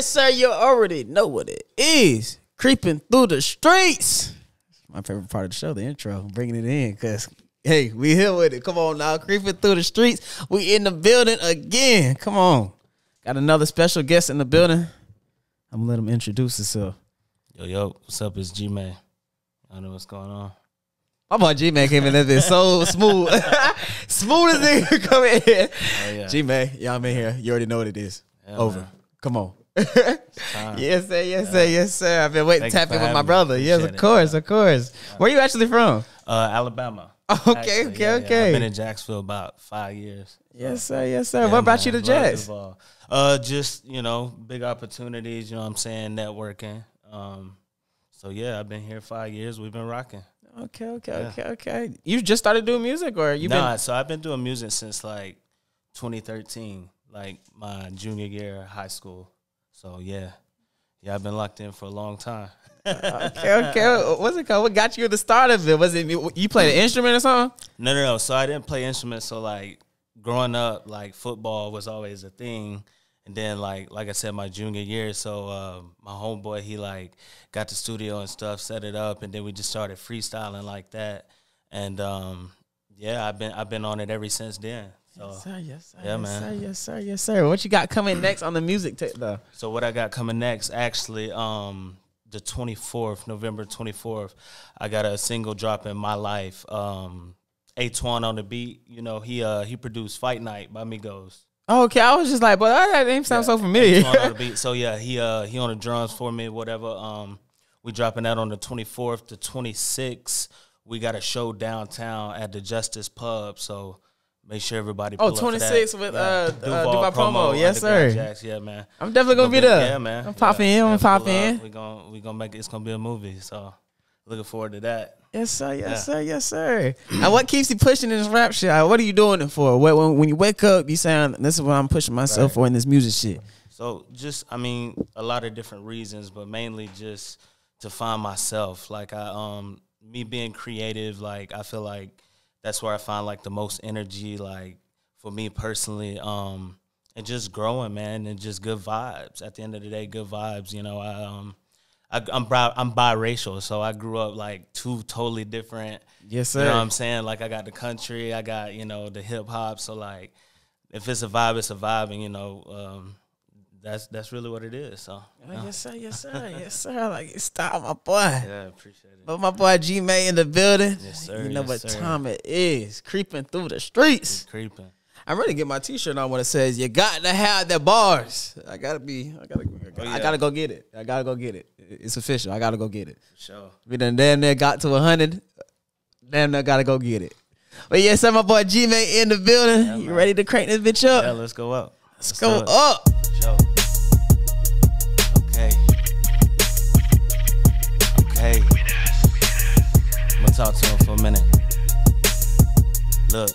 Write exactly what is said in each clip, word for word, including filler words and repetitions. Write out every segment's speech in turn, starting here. Yes, sir. You already know what it is. Kreepin Through The Streetz. My favorite part of the show, the intro. I'm bringing it in because, hey, we here with it. Come on now. Kreepin Through The Streetz. We in the building again. Come on. Got another special guest in the building. I'm going to let him introduce himself. Yo, yo. What's up? It's G Mayy. I don't know what's going on. My boy G Mayy came in that bit so smooth. Smooth as nigga come in here. Oh, yeah. G Mayy, y'all been here. You already know what it is. Yeah, over. Man. Come on. Yes, sir. Yes, yeah. sir. Yes, sir. I've been waiting Thanks to tap in with my brother. Me. Yes, Appreciate of course. It. Of course. Yeah. Where you actually from? Uh, Alabama. Okay, actually, okay, yeah, okay. Yeah. I've been in Jacksonville about five years. Yes, sir. Yes, sir. Yeah, what brought man, you to Jacks? Uh, just, you know, big opportunities. You know what I'm saying? Networking. Um, so, yeah, I've been here five years. We've been rocking. Okay, okay, yeah. okay, okay. You just started doing music, or you? Nah, been so I've been doing music since like twenty thirteen, like my junior year of high school. So yeah, yeah, I've been locked in for a long time. Okay, okay. What's it called? What got you at the start of it? Was it you played an instrument or something? No, no, no. So I didn't play instruments. So like growing up, like football was always a thing. And then, like, like I said, my junior year, so uh, my homeboy, he, like, got the studio and stuff, set it up, and then we just started freestyling like that. And, um, yeah, I've been I've been on it ever since then. So, yes, sir, yes, sir, yeah, yes, man. Sir, yes, sir, yes, sir. What you got coming next on the music tape, though? So what I got coming next, actually, um, the twenty-fourth, November twenty-fourth, I got a single drop in my life. Um, Etwan on the beat, you know, he uh, he produced Fight Night by Migos. Okay, I was just like, but that name sounds yeah, so familiar. On the beat. So yeah, he uh he on the drums for me, whatever. Um, we dropping that on the twenty-fourth, the twenty-sixth. We got a show downtown at the Justice Pub, so make sure everybody. Pull oh, twenty-six with yeah. uh, Duval uh Dubai promo, promo. Yes sir. Jacks. Yeah, man. I'm definitely gonna, gonna be there. Yeah, man. I'm popping yeah, in. I'm popping in. We gonna we gonna make it. It's gonna be a movie. So looking forward to that. Yes, sir. Yes, yeah. sir. Yes, sir. And what keeps you pushing in this rap shit? What are you doing it for? When, when you wake up, you saying, this is what I'm pushing myself right. for in this music shit. So just, I mean, a lot of different reasons, but mainly just to find myself. Like, I, um, me being creative, like, I feel like that's where I find, like, the most energy, like, for me personally. Um, and just growing, man, and just good vibes. At the end of the day, good vibes, you know. I, um, I, I'm bi I'm biracial, so I grew up like two totally different. Yes, sir. You know what I'm saying? Like I got the country, I got you know the hip hop. So like, if it's a vibe, it's a vibe, and you know um, that's that's really what it is. So oh, yeah. yes, sir, yes, sir, yes, sir. Like stop, my boy. Yeah, appreciate it. But my boy G Mayy in the building. Yes, sir. You know yes, what sir. time it is? Kreepin Through The Streetz. Creeping. I'm ready to get my T-shirt on when it says you got to have the bars. I gotta be. I gotta. I gotta, oh, yeah. I gotta go get it. I gotta go get it. It's official. I gotta go get it. For sure. We done damn near got to a hundred. Damn near gotta go get it. But yes, yeah, so my boy G Mayy in the building. Yeah, you ready to crank this bitch up? Yeah, let's go up. Let's, let's go up. Show. Okay. Okay. I'm gonna talk to him for a minute. Look.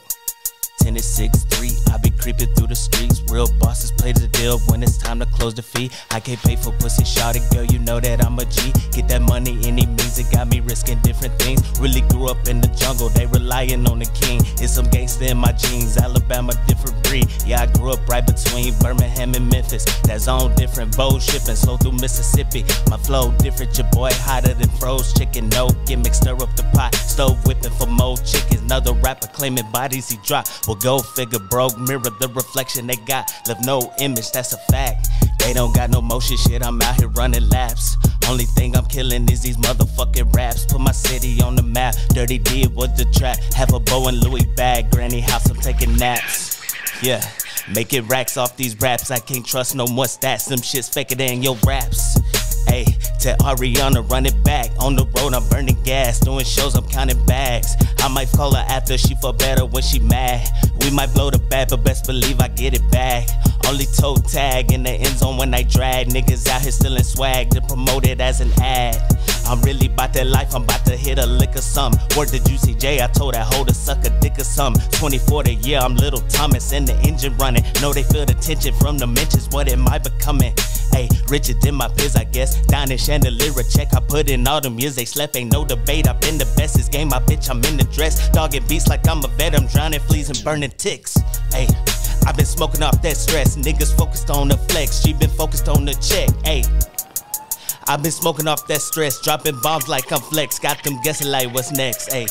ten to six three, I be creeping through the streets. Real bosses play the deal when it's time to close the fee. I can't pay for pussy, shawty girl, you know that I'm a G. Get that money any means, it got me risking different things. Really grew up in the jungle, they relying on the king. It's some gangsta in my jeans, Alabama different breed. Yeah, I grew up right between Birmingham and Memphis. That zone different, bold shipping, slow through Mississippi. My flow different, your boy hotter than froze chicken. No gimmicks, stir up the pot, stove whipping for more chickens. Another rapper claiming bodies he dropped. Well, go figure, broke mirror the reflection they got. Left no image, that's a fact. They don't got no motion, shit, I'm out here running laps. Only thing I'm killing is these motherfucking raps. Put my city on the map, Dirty D was the trap. Have a Bow and Louis bag, granny house, I'm taking naps. Yeah, making racks off these raps. I can't trust no more stats, them shit's faker than your raps. Hey, tell Ariana run it back. On the road I'm burning gas, doing shows I'm counting bags. I might call her after she feel better when she mad. We might blow the bag, but best believe I get it back. Only toe tag in the end zone when I drag. Niggas out here stealing swag to promote it as an ad. I'm really about that life, I'm about to hit a lick or something. Word to Juicy J, I told that hoe to suck a dick or something. twenty-four the year, I'm Little Thomas and the engine running. Know they feel the tension from the mentions, what am I becoming? Hey, richer than my peers, I guess. Down in chandelier, a check, I put in all them years they slept. Ain't no debate, I've been the best. This game, my bitch, I'm in the dress. Dogging beats like I'm a vet, I'm drowning fleas and burning ticks. Hey. I've been smoking off that stress. Niggas focused on the flex. She been focused on the check. Ayy. I've been smoking off that stress. Dropping bombs like I'm flex. Got them guessing like what's next. Ayy.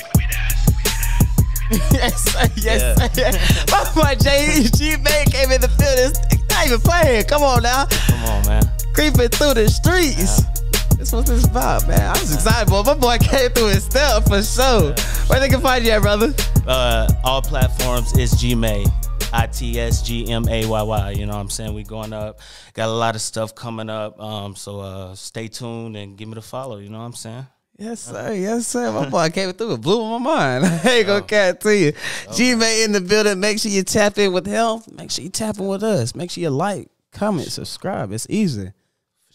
Yes, yes, yeah. yes. My boy J E G man came in the field. It's not even playing. Come on now. Come on, man. Kreepin through the streets. Yeah. This was this vibe, man. I was excited, boy. My boy came through his step for sure. Yeah. Where they can find you at, brother? Uh, all platforms is G Mayy. I T S G M A Y Y. You know what I'm saying? We going up. Got a lot of stuff coming up. Um, so uh, stay tuned and give me the follow. You know what I'm saying? Yes, sir. Yes, sir. My boy came through and blew my mind. I ain't gonna cat to you. Oh. G Mayy in the building. Make sure you tap in with health. Make sure you tap in with us. Make sure you like, comment, subscribe. It's easy.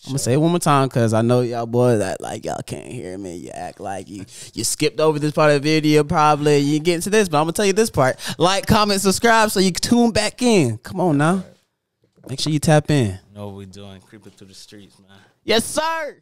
I'm gonna say it one more time because I know y'all boys that like y'all can't hear me. You act like you you skipped over this part of the video probably. You get to this, but I'm gonna tell you this part. Like, comment, subscribe so you can tune back in. Come on now. Make sure you tap in. You know what we doing. Kreepin through the streets, man. Yes, sir.